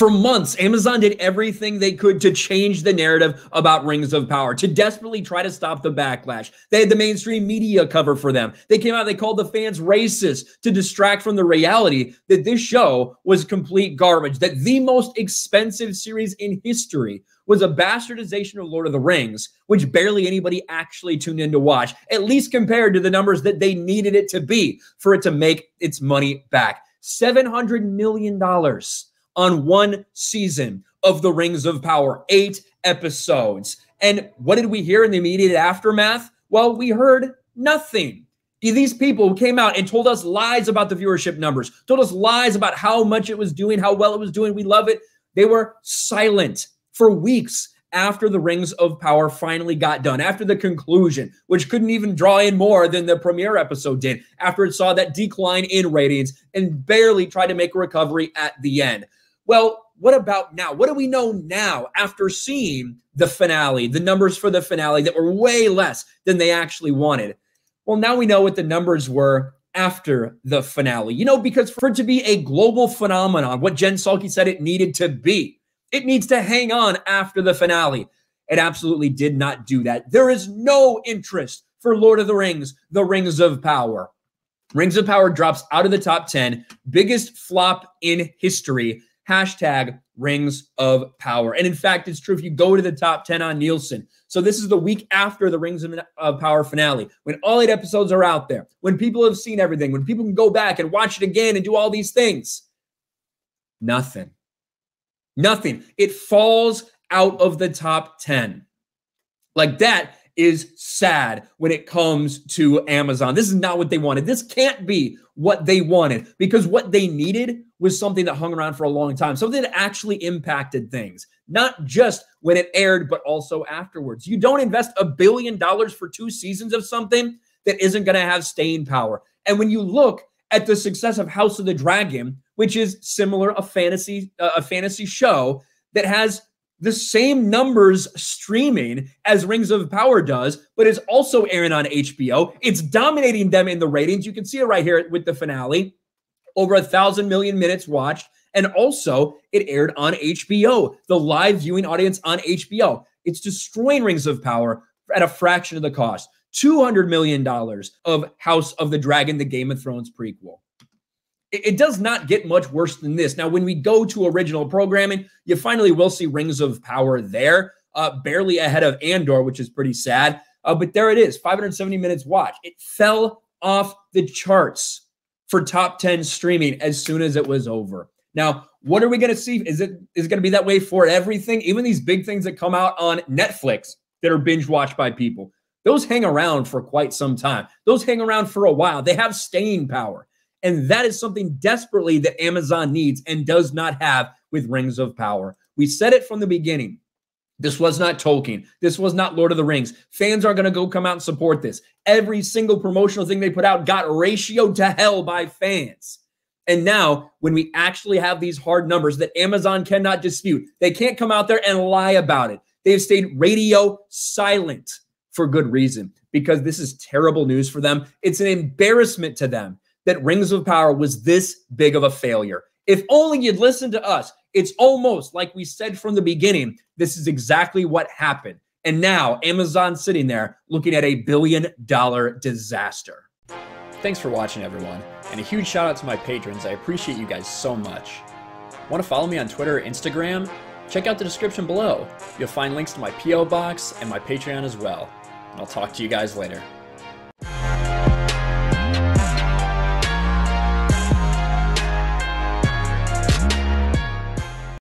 For months, Amazon did everything they could to change the narrative about Rings of Power, to desperately try to stop the backlash. They had the mainstream media cover for them. They came out, they called the fans racist to distract from the reality that this show was complete garbage, that the most expensive series in history was a bastardization of Lord of the Rings, which barely anybody actually tuned in to watch, at least compared to the numbers that they needed it to be for it to make its money back. $700 million on one season of The Rings of Power, 8 episodes. And what did we hear in the immediate aftermath? Well, we heard nothing. These people who came out and told us lies about the viewership numbers, told us lies about how much it was doing, how well it was doing, we love it. They were silent for weeks after the Rings of Power finally got done, after the conclusion, which couldn't even draw in more than the premiere episode did, after it saw that decline in ratings and barely tried to make a recovery at the end. Well, what about now? What do we know now after seeing the finale, the numbers for the finale that were way less than they actually wanted? Well, now we know what the numbers were after the finale. You know, because for it to be a global phenomenon, what Jen Salke said it needed to be, it needs to hang on after the finale. It absolutely did not do that. There is no interest for Lord of the Rings of Power. Rings of Power drops out of the top 10, biggest flop in history, hashtag Rings of Power. And in fact, it's true if you go to the top 10 on Nielsen. So this is the week after the Rings of Power finale, when all 8 episodes are out there, when people have seen everything, when people can go back and watch it again and do all these things. Nothing. Nothing. It falls out of the top 10. Like, that is sad when it comes to Amazon. This is not what they wanted. This can't be what they wanted, because what they needed was something that hung around for a long time, something that actually impacted things, not just when it aired, but also afterwards. You don't invest $1 billion for 2 seasons of something that isn't going to have staying power. And when you look at the success of House of the Dragon, which is similar, a fantasy show that has the same numbers streaming as Rings of Power does, but is also airing on HBO. It's dominating them in the ratings. You can see it right here with the finale. Over 1,000 million minutes watched. And also, it aired on HBO, the live viewing audience on HBO. It's destroying Rings of Power at a fraction of the cost. $200 million of House of the Dragon, the Game of Thrones prequel. It does not get much worse than this. Now, when we go to original programming, you finally will see Rings of Power there, barely ahead of Andor, which is pretty sad. But there it is, 570 minutes watch. It fell off the charts for top 10 streaming as soon as it was over. Now, what are we going to see? Is it going to be that way for everything? Even these big things that come out on Netflix that are binge watched by people, those hang around for quite some time. Those hang around for a while. They have staying power. And that is something desperately that Amazon needs and does not have with Rings of Power. We said it from the beginning. This was not Tolkien. This was not Lord of the Rings. Fans aren't going to go come out and support this. Every single promotional thing they put out got ratioed to hell by fans. And now when we actually have these hard numbers that Amazon cannot dispute, they can't come out there and lie about it. They've stayed radio silent for good reason, because this is terrible news for them. It's an embarrassment to them that Rings of Power was this big of a failure. If only you'd listened to us. It's almost like we said from the beginning, this is exactly what happened. And now Amazon's sitting there looking at $1 billion disaster. Thanks for watching, everyone. And a huge shout out to my patrons. I appreciate you guys so much. Want to follow me on Twitter or Instagram? Check out the description below. You'll find links to my P.O. box and my Patreon as well. And I'll talk to you guys later.